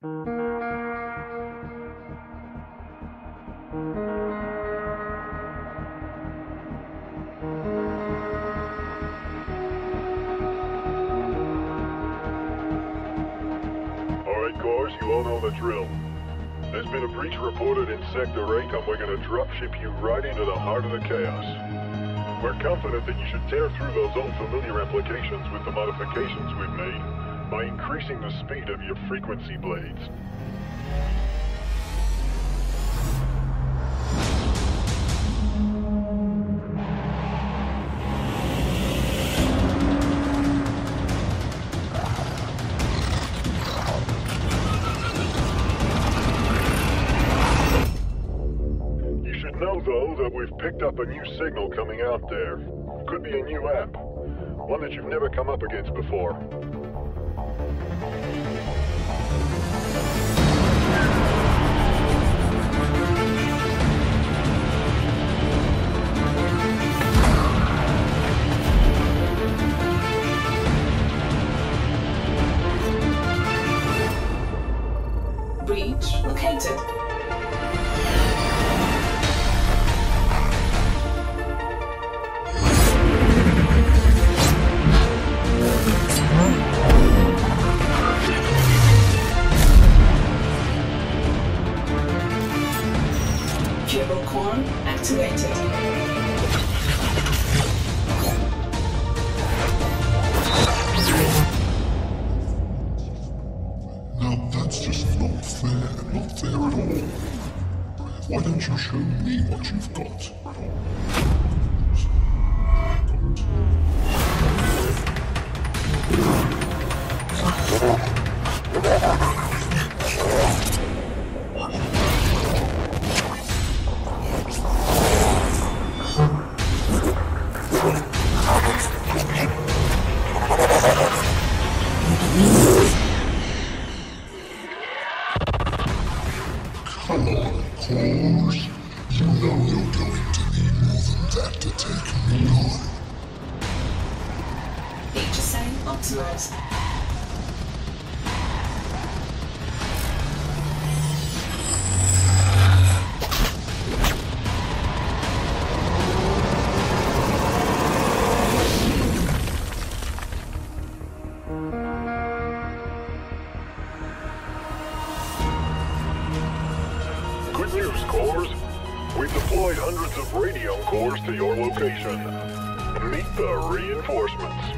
You all know the drill. There's been a breach reported in Sector 8, and we're going to dropship you right into the heart of the chaos. We're confident that you should tear through those old familiar applications with the modifications we've made by increasing the speed of your frequency blades. We've picked up a new signal coming out there. Could be a new app. One that you've never come up against before. Breach located. Cable core activated. Now that's just not fair at all. Why don't you show me what you've got? Come on, Cores. You know you're going to need more than that to take me on. HSA optimized. Good news, Cores. We've deployed hundreds of radio cores to your location. Meet the reinforcements.